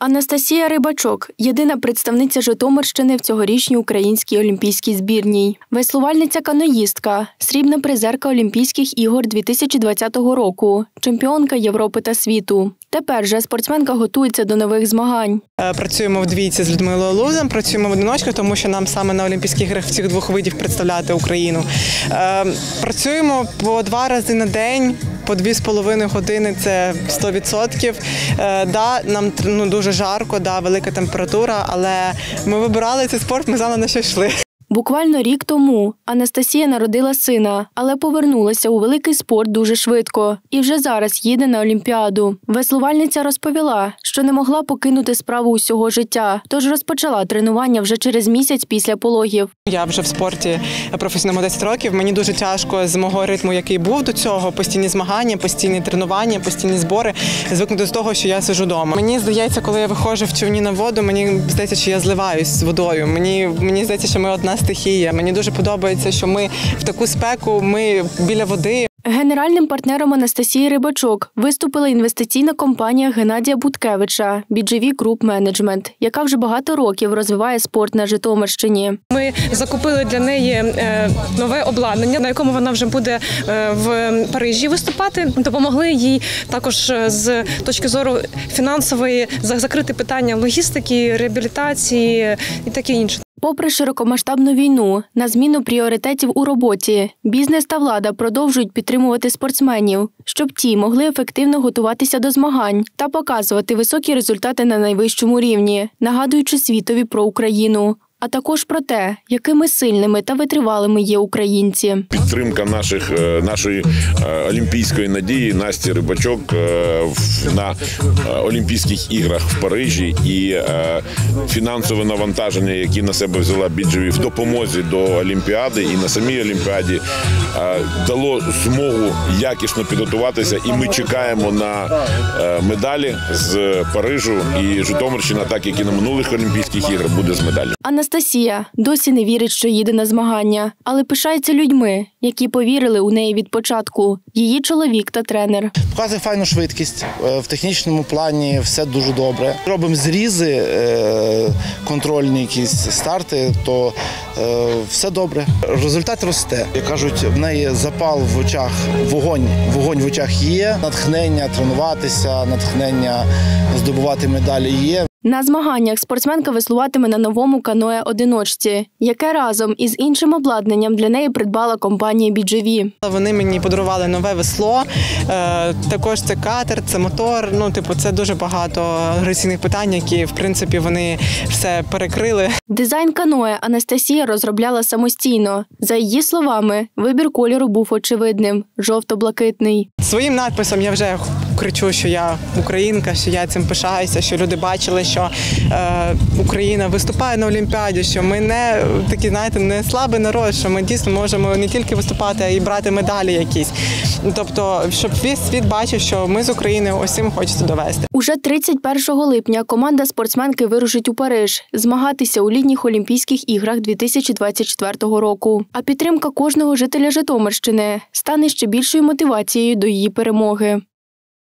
Анастасія Рибачок – єдина представниця Житомирщини в цьогорічній українській олімпійській збірній. Веслувальниця-каноїстка, срібна призерка Олімпійських ігор 2020 року, чемпіонка Європи та світу. Тепер же спортсменка готується до нових змагань. Працюємо вдвійці з Людмилою Лузою, працюємо в одиночку, тому що нам саме на Олімпійських іграх в цих двох видів представляти Україну. Працюємо по 2 рази на день. По 2,5 години – це 100%. Да, нам дуже жарко, да, велика температура, але ми вибирали цей спорт, ми знали, на що йшли. Буквально рік тому Анастасія народила сина, але повернулася у великий спорт дуже швидко і вже зараз їде на Олімпіаду. Веслувальниця розповіла, що не могла покинути справу усього життя, тож розпочала тренування вже через місяць після пологів. Я вже в спорті професійному 10 років, мені дуже тяжко з мого ритму, який був до цього, постійні змагання, постійні тренування, постійні збори, звикнути до того, що я сиджу вдома. Мені здається, коли я виходжу в човні на воду, мені здається, що я зливаюсь з водою, мені здається, що ми одна стихія. Мені дуже подобається, що ми в таку спеку, ми біля води. Генеральним партнером Анастасії Рибачок виступила інвестиційна компанія Геннадія Буткевича BGV Group Management, яка вже багато років розвиває спорт на Житомирщині. Ми закупили для неї нове обладнання, на якому вона вже буде в Парижі виступати. Допомогли їй також з точки зору фінансової закрити питання логістики, реабілітації і таке інше. Попри широкомасштабну війну, на зміну пріоритетів у роботі, бізнес та влада продовжують підтримувати спортсменів, щоб ті могли ефективно готуватися до змагань та показувати високі результати на найвищому рівні, нагадуючи світові про Україну. А також про те, якими сильними та витривалими є українці. Підтримка нашої олімпійської надії Насті Рибачок на Олімпійських іграх в Парижі і фінансове навантаження, які на себе взяла BGV в допомозі до Олімпіади і на самій Олімпіаді, дало змогу якісно підготуватися. І ми чекаємо на медалі з Парижу, і Житомирщина, так як і на минулих Олімпійських іграх, буде з медалі. Анастасія досі не вірить, що їде на змагання, але пишається людьми, які повірили у неї від початку. Її чоловік та тренер. Показує файну швидкість, в технічному плані все дуже добре. Робимо зрізи, контрольні якісь старти, то все добре. Результат росте. Як кажуть, в неї запал в очах, вогонь в очах є, натхнення тренуватися, натхнення здобувати медалі є. На змаганнях спортсменка веслуватиме на новому каное-одиночці, яке разом із іншим обладнанням для неї придбала компанія BGV. Вони мені подарували нове весло, також це катер, це мотор, це дуже багато агресивних питань, які, в принципі, вони все перекрили. Дизайн каное Анастасія розробляла самостійно. За її словами, вибір кольору був очевидним – жовто-блакитний. Своїм надписом я вже кричу, що я українка, що я цим пишаюся, що люди бачили, що Україна виступає на Олімпіаді, що ми не слабий народ, що ми дійсно можемо не тільки виступати, а й брати медалі якісь. Тобто, щоб весь світ бачив, що ми з України усім хочемо довести. Уже 31 липня команда спортсменки вирушить у Париж змагатися у літніх Олімпійських іграх 2024 року. А підтримка кожного жителя Житомирщини стане ще більшою мотивацією до її перемоги.